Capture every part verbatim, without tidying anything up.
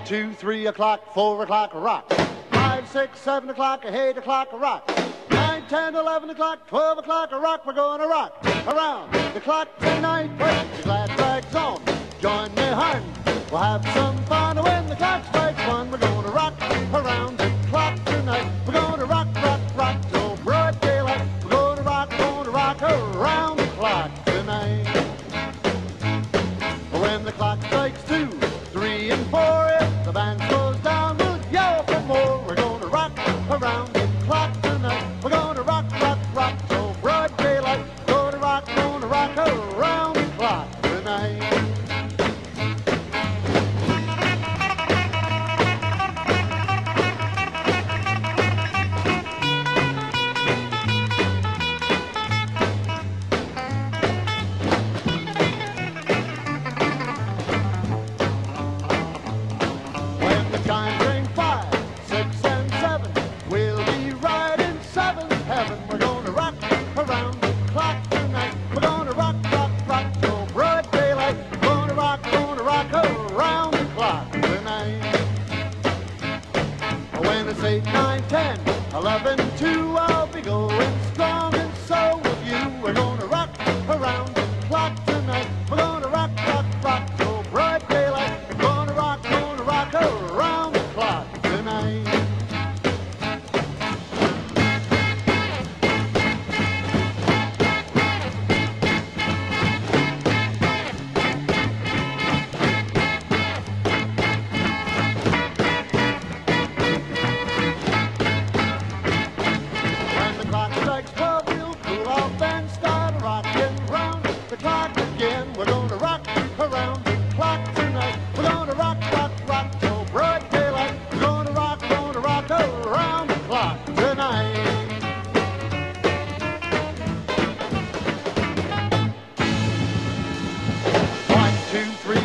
One, two, three o'clock, four o'clock, rock. Five, six, seven o'clock, eight o'clock, rock. Nine, ten, eleven o'clock, twelve o'clock, rock. We're going to rock around the clock tonight. Put your glad rags on, join me, hon. We'll have some fun when the clock strikes one. We're going to rock around the clock tonight. We're going to rock, rock, rock till broad daylight. We're going to rock, going to rock around the clock tonight. When the clock strikes two, three, and four, if the band slows down, we'll yell for more. We're going to rock around the clock tonight. We're going to rock, rock, rock till broad daylight. We're going to rock, going to rock around the clock tonight. eight, nine, ten, eleven, two, I'll be going strong and so with you. We're gonna rock around the clock tonight. We're gonna rock, rock, rock till bright daylight. We're gonna rock, gonna rock around the clock tonight.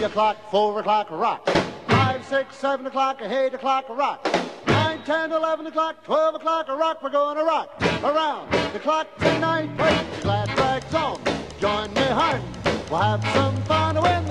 O'clock, four o'clock, rock. Five, six, seven o'clock, eight o'clock, rock. Nine, ten, eleven o'clock, twelve o'clock, rock. We're going to rock around the clock tonight. Put your glad rags on, join me, hon. We'll have some fun when